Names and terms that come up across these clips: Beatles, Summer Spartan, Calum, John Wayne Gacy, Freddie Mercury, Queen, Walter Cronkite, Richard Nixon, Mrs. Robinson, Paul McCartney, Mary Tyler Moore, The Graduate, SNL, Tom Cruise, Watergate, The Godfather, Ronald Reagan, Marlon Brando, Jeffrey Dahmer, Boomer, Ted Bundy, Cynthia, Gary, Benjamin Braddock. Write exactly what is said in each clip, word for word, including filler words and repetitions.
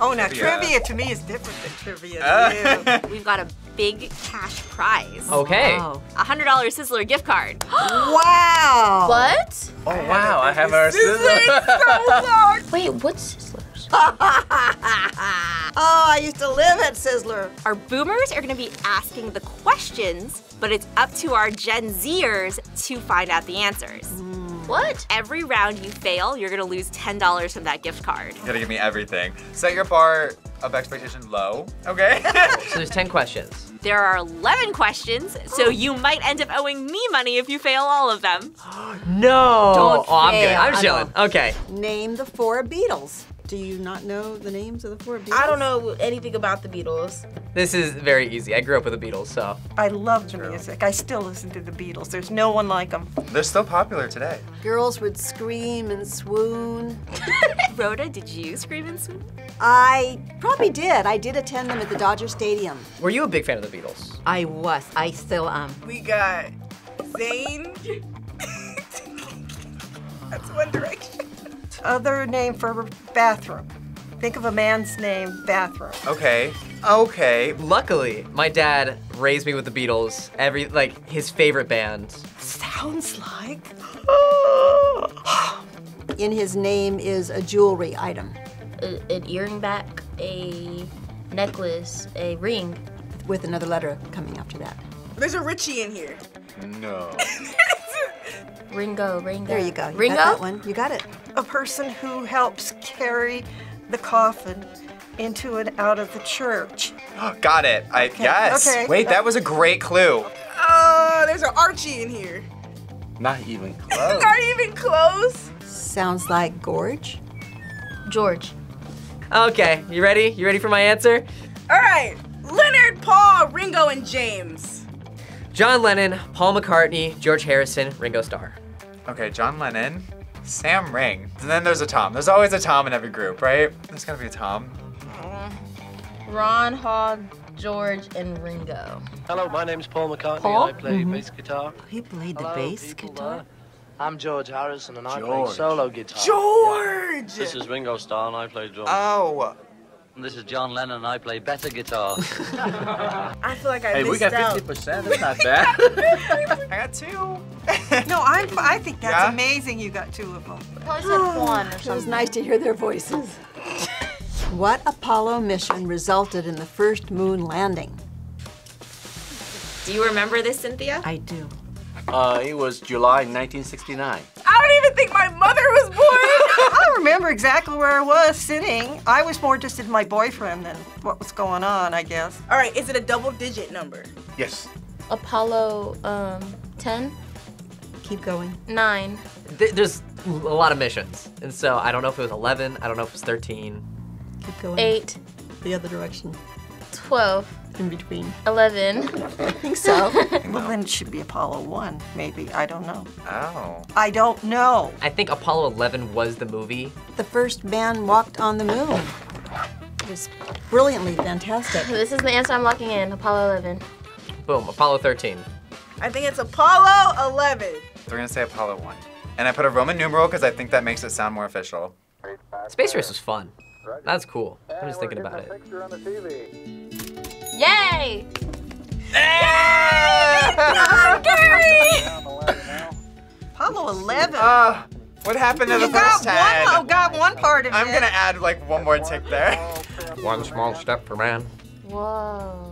Oh, now trivia, trivia to me is different than trivia to you. We've got a big cash prize. Okay. Oh. A hundred dollar Sizzler gift card. Wow. What? Oh wow! I have our Sizzler. So wait, what's Sizzlers? Oh, I used to live at Sizzler. Our boomers are going to be asking the questions, but it's up to our Gen Zers to find out the answers. Mm. What? Every round you fail, you're gonna lose ten dollars from that gift card. You gotta give me everything. Set your bar of expectation low, okay? So there's ten questions. There are eleven questions, so you might end up owing me money if you fail all of them. No! Don't oh, I'm good, I'm chilling, okay. Name the four Beatles. Do you not know the names of the four Beatles? I don't know anything about the Beatles. This is very easy. I grew up with the Beatles, so. I loved their music. I still listen to the Beatles. There's no one like them. They're still popular today. Girls would scream and swoon. Rhoda, did you scream and swoon? I probably did. I did attend them at the Dodger Stadium. Were you a big fan of the Beatles? I was. I still am. We got Zayn. That's One Direction. Other name for bathroom. Think of a man's name, bathroom. Okay, okay. Luckily, my dad raised me with the Beatles. Every, like, his favorite band. Sounds like. In his name is a jewelry item. A, an earring back, a necklace, a ring. With another letter coming after that. There's a Richie in here. No. Ringo, Ringo. There you go. You Ringo? Got that one. You got it. A person who helps carry the coffin into and out of the church. Got it. I okay. Yes. Okay. Wait, that was a great clue. Oh, uh, there's an Archie in here. Not even close. Not even close. Sounds like Gorge. George. Okay, you ready? You ready for my answer? All right. Leonard, Paul, Ringo, and James. John Lennon, Paul McCartney, George Harrison, Ringo Starr. Okay, John Lennon, Sam Ring. And then there's a Tom. There's always a Tom in every group, right? There's gotta be a Tom. Uh, Ron, Hall, George, and Ringo. Hello, my name's Paul McCartney. Paul? I play mm-hmm. bass guitar. He played Hello, the bass guitar? There. I'm George Harrison, and George. I play solo guitar. George! Yeah. This is Ringo Starr, and I play drums. Oh. This is John Lennon, and I play better guitar. I feel like I hey, missed out. Hey, we got fifty percent, that's not bad. I got two. No, I I think that's yeah? amazing you got two of them. Probably said one or something. It was nice to hear their voices. What Apollo mission resulted in the first moon landing? Do you remember this, Cynthia? I do. Uh, it was July nineteen sixty-nine. I don't even think my mother was born! I remember exactly where I was sitting. I was more interested in my boyfriend than what was going on, I guess. All right, is it a double-digit number? Yes. Apollo, um, ten? Keep going. Nine. Th there's a lot of missions, and so I don't know if it was eleven, I don't know if it was thirteen. Keep going. Eight. The other direction. twelve. In between. eleven. I think so. Well, then it should be Apollo one, maybe. I don't know. Oh. I don't know. I think Apollo eleven was the movie. The first man walked on the moon. It was brilliantly fantastic. This is the answer I'm locking in, Apollo eleven. Boom, Apollo thirteen. I think it's Apollo eleven. We're gonna say Apollo one. And I put a Roman numeral because I think that makes it sound more official. Space Race was fun. That's cool. I'm just thinking about it. Yay! Yeah! Yay! Gary! Apollo eleven. Uh, what happened to you the first time? I got one part of I'm it. I'm gonna add like one more tick there. One small step for man. Whoa.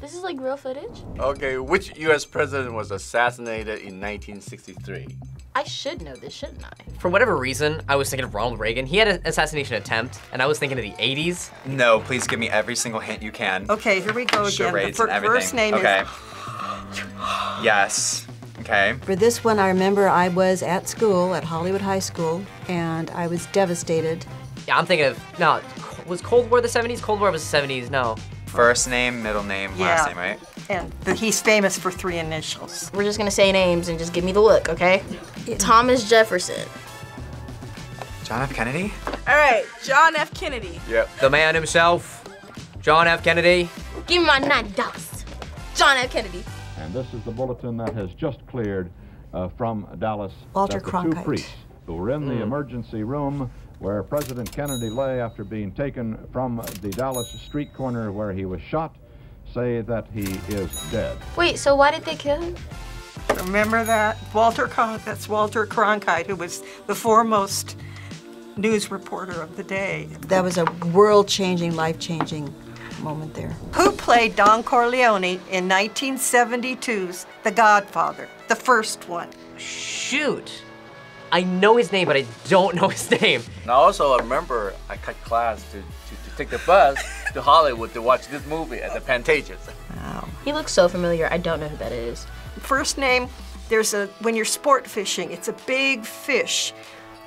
This is like real footage? Okay, which U S president was assassinated in nineteen sixty-three? I should know this, shouldn't I? For whatever reason, I was thinking of Ronald Reagan. He had an assassination attempt, and I was thinking of the eighties. No, please give me every single hint you can. Okay, here we go again. The first name okay. is... Yes, okay. For this one, I remember I was at school, at Hollywood High School, and I was devastated. Yeah, I'm thinking of, no, was Cold War the seventies? Cold War was the seventies, no. First name, middle name, yeah. last name, right? And the, he's famous for three initials. We're just gonna say names and just give me the look, okay? Yeah. Thomas Jefferson. John F. Kennedy? All right, John F. Kennedy. Yep. The man himself, John F. Kennedy. Give me my nine dollars. John F. Kennedy. And this is the bulletin that has just cleared uh, from Dallas. Walter Cronkite. The two priests who were in mm. the emergency room where President Kennedy lay after being taken from the Dallas street corner where he was shot, say that he is dead. Wait, so why did they kill him? Remember that? Walter Cronkite, that's Walter Cronkite, who was the foremost news reporter of the day. That was a world-changing, life-changing moment there. Who played Don Corleone in nineteen seventy-two's The Godfather, the first one? Shoot. I know his name, but I don't know his name. And I also remember I cut class to, to, to take the bus to Hollywood to watch this movie at the Pantages. Wow. He looks so familiar, I don't know who that is. First name, there's a, when you're sport fishing, it's a big fish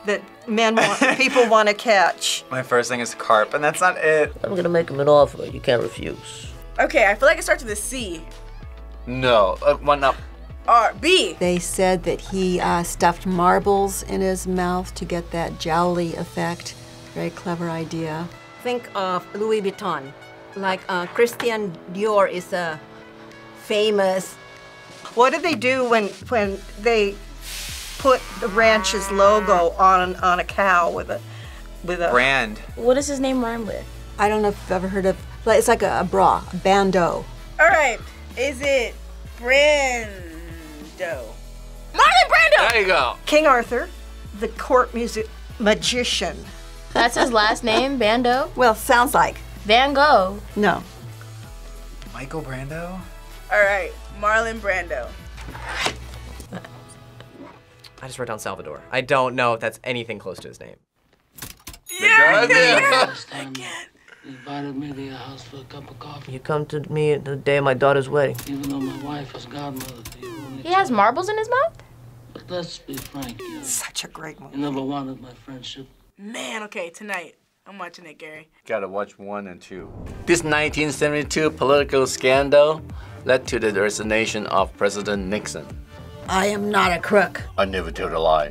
that men want, people want to catch. My first thing is carp, and that's not it. I'm gonna make him an offer you can't refuse. Okay, I feel like it starts with a C. No, uh, one up. R, B. They said that he uh, stuffed marbles in his mouth to get that jowly effect. Very clever idea. Think of Louis Vuitton. Like uh, Christian Dior is a famous. What did they do when when they put the ranch's logo on on a cow with a with a brand? What does his name rhyme with? I don't know if you've ever heard of. It's like a, a bra, Bando. All right, is it brand? Marlon Brando! There you go. King Arthur, the court music magician. That's his last name, Bando? Well, sounds like. Van Gogh. No. Michael Brando? All right, Marlon Brando. I just wrote down Salvador. I don't know if that's anything close to his name. Yeah, yeah. I can't. Invited me to your house for a cup of coffee. You come to me the day of my daughter's wedding. Even though my wife is godmother to you. He has marbles in his mouth? But let's be frank, yeah. Such a great movie. You never wanted my friendship. Man, okay, tonight. I'm watching it, Gary. Gotta watch one and two. This nineteen seventy-two political scandal led to the resignation of President Nixon. I am not a crook. I never told a lie.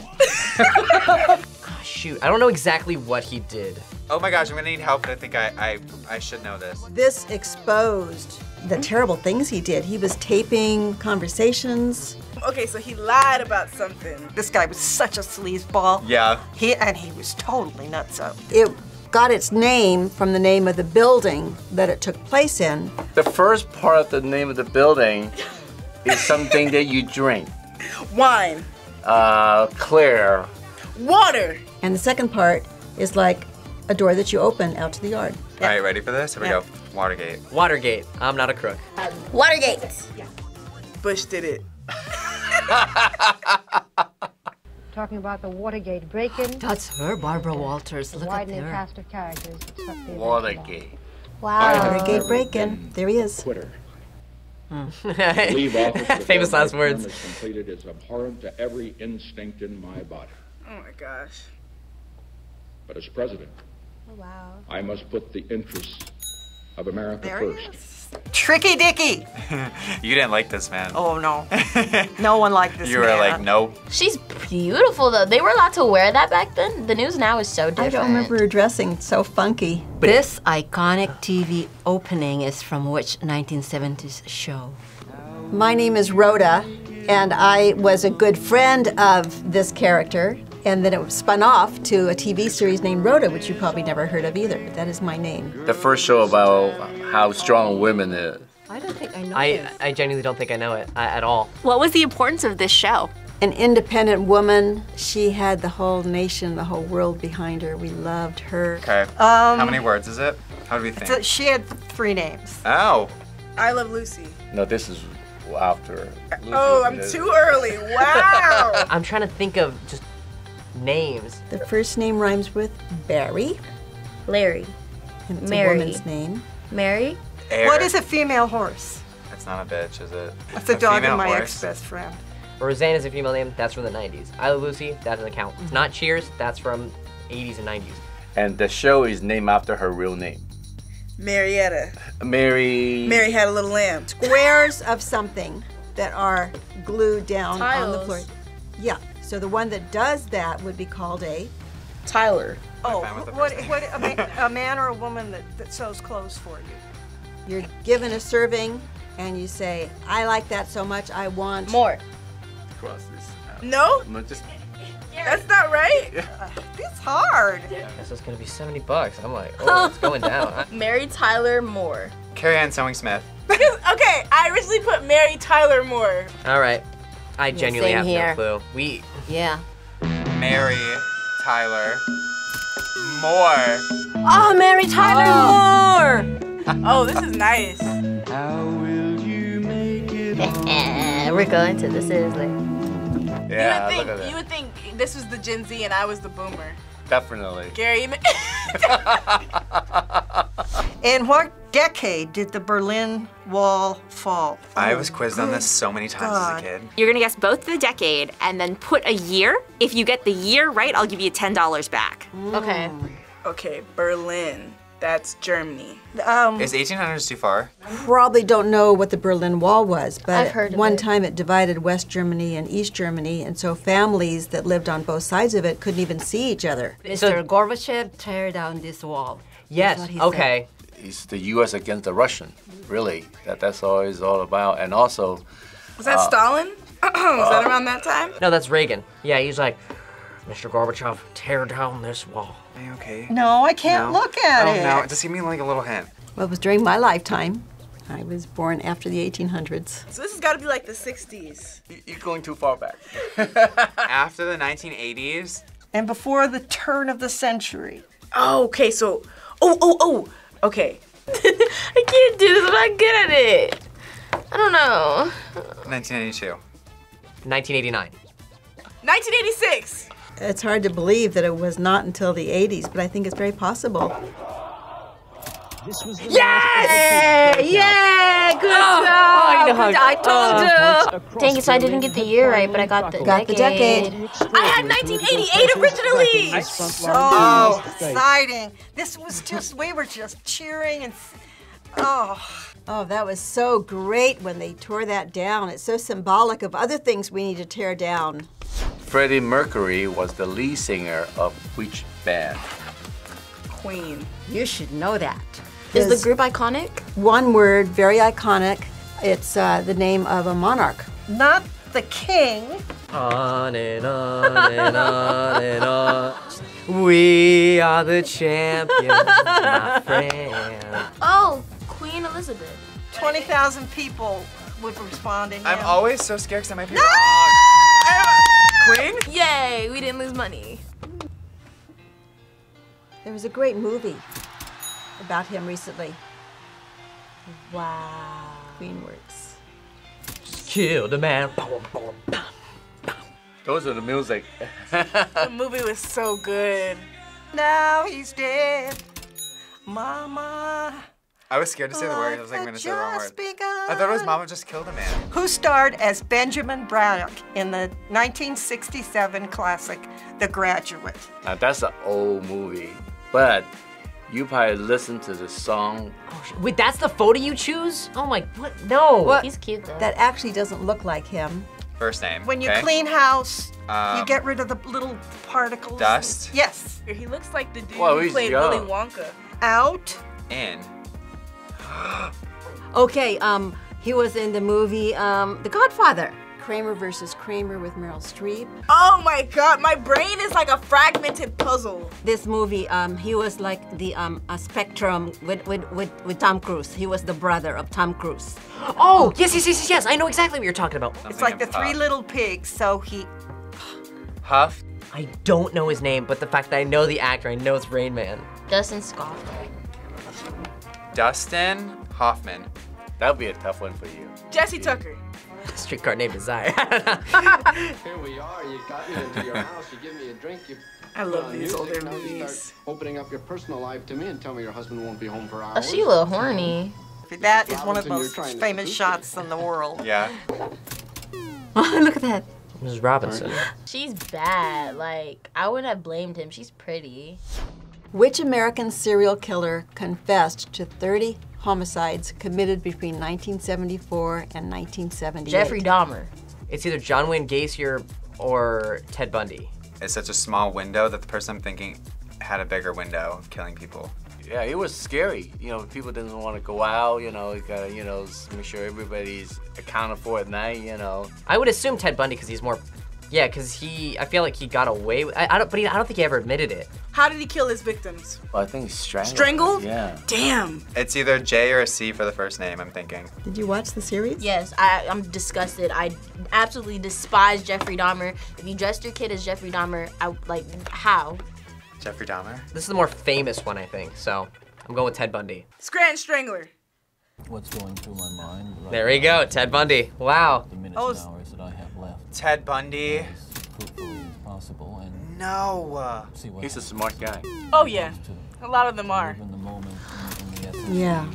Gosh, shoot, I don't know exactly what he did. Oh my gosh, I'm gonna need help, but I think I, I, I should know this. This exposed the terrible things he did. He was taping conversations. Okay, so he lied about something. This guy was such a sleazeball. Yeah. He and he was totally nuts up. It got its name from the name of the building that it took place in. The first part of the name of the building is something that you drink. Wine. Uh, clear. Water. And the second part is like a door that you open out to the yard. All right, ready for this? Here we yeah. go. Watergate. Watergate. I'm not a crook. Um, Watergate. Yeah. Bush did it. Talking about the Watergate break-in. That's her, Barbara Walters. Look at her. Widening cast of characters. Watergate. Wow. Watergate break-in. There he is. Twitter. Hmm. Leave office. Famous last words. Completed is abhorrent to every instinct in my body. Oh my gosh. But as president, oh, wow. I must put the interests of America there first. Tricky Dicky. You didn't like this man. Oh no. No one liked this man. You were man. like, nope. She's beautiful though. They were allowed to wear that back then. The news now is so different. I don't remember her dressing so funky. But this iconic T V opening is from which nineteen seventies show? My name is Rhoda, and I was a good friend of this character. And then it was spun off to a T V series named Rhoda, which you probably never heard of either, but that is my name. The first show about how strong women is. I don't think I know I, this. I genuinely don't think I know it uh, at all. What was the importance of this show? An independent woman. She had the whole nation, the whole world behind her. We loved her. Okay, um, how many words is it? How do we think? A, she had three names. Oh. I Love Lucy. No, this is after. Oh, I'm too early, wow. I'm trying to think of just names. The first name rhymes with Barry. Larry. And it's Mary. A woman's name. Mary. Air. What is a female horse? That's not a bitch, is it? That's a, a dog of my horse. Ex-best friend. Roseanne is a female name. That's from the nineties. I Love Lucy. That doesn't count. Mm-hmm. It's not Cheers. That's from eighties and nineties. And the show is named after her real name. Marietta. Mary. Mary had a little lamb. Squares of something that are glued down Tiles. on the floor. Yeah. So the one that does that would be called a Tyler. Oh, what, what a, man, a man or a woman that, that sews clothes for you. You're given a serving and you say, I like that so much, I want more. Cross this out. No? No, just. Yeah. That's not right? Yeah. It's hard. Yeah, this is gonna be seventy bucks. I'm like, oh, it's going down. Mary Tyler Moore. Carrie Ann Sewing Smith. Okay, I originally put Mary Tyler Moore. All right. I yeah, genuinely have here. no clue. We. Yeah. Mary Tyler Moore. Oh, Mary Tyler oh. Moore. Oh, this is nice. How will you make it all? We're going to the seriously. Yeah, you would think, look at that. You would think this was the Gen Z and I was the boomer. Definitely. Gary. In what decade did the Berlin Wall fall? I was quizzed on this so many times God. as a kid. You're gonna guess both the decade and then put a year. If you get the year right, I'll give you ten dollars back. Ooh. Okay. Okay, Berlin. That's Germany. Um, Is eighteen hundreds too far? Probably don't know what the Berlin Wall was, but I've heard of one it. time it divided West Germany and East Germany, and so families that lived on both sides of it couldn't even see each other. Mister So, Gorbachev, tear down this wall. Yes, okay. Said. It's the U S against the Russian, really. That, that's always all about. And also... Was that uh, Stalin? Was uh, that around that time? No, that's Reagan. Yeah, he's like, Mister Gorbachev, tear down this wall. Okay. No, I can't no. look at oh, it. No, just give me like a little hint. Well, it was during my lifetime. I was born after the eighteen hundreds. So this has got to be like the sixties. You're going too far back. After the nineteen eighties? And before the turn of the century. Oh, okay, so, oh, oh, oh. Okay. I can't do this, I'm not good at it. I don't know. nineteen eighty-two. nineteen eighty-nine. nineteen eighty-six. It's hard to believe that it was not until the eighties, but I think it's very possible. This was the yes! Yay! Yeah, good oh, job! Oh, I, I told you! Uh, Dang it, so I didn't get the year right, but I got the got decade. the decade. I had nineteen eighty-eight originally! I'm so exciting. This was just, we were just cheering and, oh. Oh, that was so great when they tore that down. It's so symbolic of other things we need to tear down. Freddie Mercury was the lead singer of which band? Queen. You should know that. Is the group iconic? One word, very iconic. It's uh, the name of a monarch. Not the king. On and on and on and on. We are the champions, my friend. Oh, Queen Elizabeth. twenty thousand people would respond in him. I'm always so scared because I might be no! wrong. Queen? Yay, we didn't lose money. There was a great movie about him recently. Wow. Queen works. Just kill the man. Those are the music. The movie was so good. Now he's dead, Mama. I was scared to say the word. I was like, I'm gonna say the wrong word. Begun. I thought it was Mama Just Killed a Man. Who starred as Benjamin Braddock in the nineteen sixty-seven classic, The Graduate? Now that's an old movie, but you probably listened to the song. Oh, wait, that's the photo you choose? Oh my, what? No. What? He's cute though. That actually doesn't look like him. First name. When you okay. clean house, um, you get rid of the little particles. Dust? And, yes. He looks like the dude well, who played young. Willy Wonka. Out. In. Okay, um, he was in the movie, um, The Godfather. Kramer versus Kramer with Meryl Streep. Oh my God, my brain is like a fragmented puzzle. This movie, um, he was like the um, a spectrum with, with, with, with Tom Cruise. He was the brother of Tom Cruise. Oh, yes, yes, yes, yes, I know exactly what you're talking about. Something it's like the Three Little Pigs, so he... Huff? I don't know his name, but the fact that I know the actor, I know it's Rain Man. Dustin Hoffman. Dustin Hoffman. That would be a tough one for you. Jesse Tucker. Streetcar Named Desire. Here we are. You got me into your house. You give me a drink. You I love uh, these older movies. Opening up your personal life to me and tell me your husband won't be home for hours. Oh, she's a little horny. That is one of the most famous shots in the world. Yeah. Look at that. Missus Robinson. She's bad. Like, I would have blamed him. She's pretty. Which American serial killer confessed to thirty homicides committed between nineteen seventy-four and nineteen seventy-eight? Jeffrey Dahmer. It's either John Wayne Gacy or, or Ted Bundy. It's such a small window that the person I'm thinking had a bigger window of killing people. Yeah, it was scary. You know, people didn't want to go out, you know, you gotta, you know, make sure everybody's accounted for at night, you know. I would assume Ted Bundy because he's more Yeah, because he, I feel like he got away with, I, I don't, but he, I don't think he ever admitted it. How did he kill his victims? Well, I think strangled. Strangled? Yeah. Damn. It's either J or a C for the first name, I'm thinking. Did you watch the series? Yes, I, I'm disgusted. I absolutely despise Jeffrey Dahmer. If you dressed your kid as Jeffrey Dahmer, I, like, how? Jeffrey Dahmer? This is the more famous one, I think, so I'm going with Ted Bundy. Scranton Strangler. What's going through my mind right There we now. go, Ted Bundy. Wow. The minutes oh, and hours that I have left. Ted Bundy. Possible and no. See what He's happens. a smart guy. Oh yeah, a lot of them are. Yeah,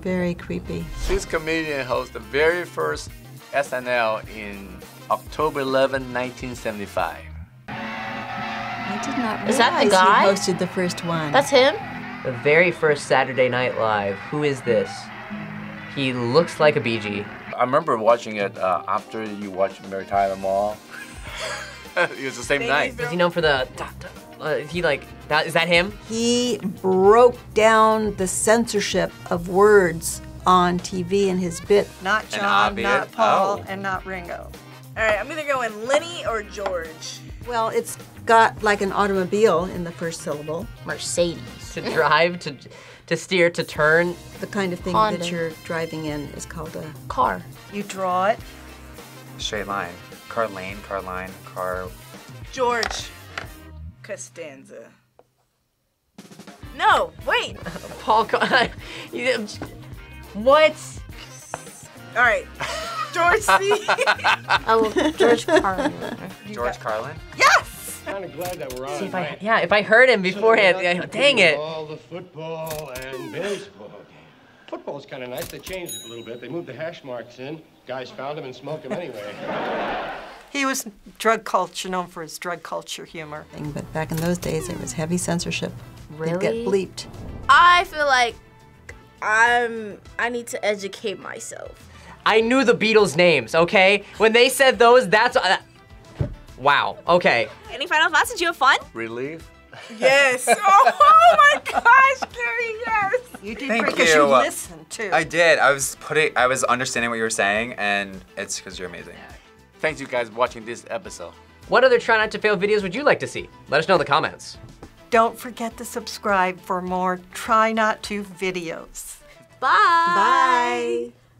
very creepy. This comedian hosted the very first S N L in October eleventh, nineteen seventy-five. I did not realize Is that the guy? He hosted the first one. That's him? The very first Saturday Night Live. Who is this? He looks like a B G. I remember watching it uh, after you watched Mary Tyler Moore. It was the same Baby night. Is he known for the? Uh, he like that? Is that him? He broke down the censorship of words on T V in his bit. Not John, not Paul, oh. and not Ringo. All right, I'm either going Lenny or George. Well, it's got like an automobile in the first syllable. Mercedes. To drive, to to steer, to turn. The kind of thing Honda. that you're driving in is called a car. You draw it. Straight line. Car lane, car line, car... George Costanza. No, wait! Paul... what? All right. George C. Oh, George Carlin. George Carlin? Yes! I'm kind of glad that we're on See, if right? I, Yeah, if I heard him beforehand, so I, dang it. All the football and baseball. Football's kind of nice. They changed it a little bit. They moved the hash marks in. Guys found him and smoked him anyway. He was drug culture, known for his drug culture humor. But back in those days, it was heavy censorship. Really? They'd get bleeped. I feel like I'm, I need to educate myself. I knew the Beatles' names, okay? When they said those, that's, uh, wow, okay. Any final thoughts? Did you have fun? Relief. Yes. Oh my gosh, Gary, yes. You did Thank great because you. you listened too. I did. I was putting I was understanding what you were saying, and it's because you're amazing. Thanks you guys for watching this episode. What other Try Not to Fail videos would you like to see? Let us know in the comments. Don't forget to subscribe for more Try Not to videos. Bye. Bye.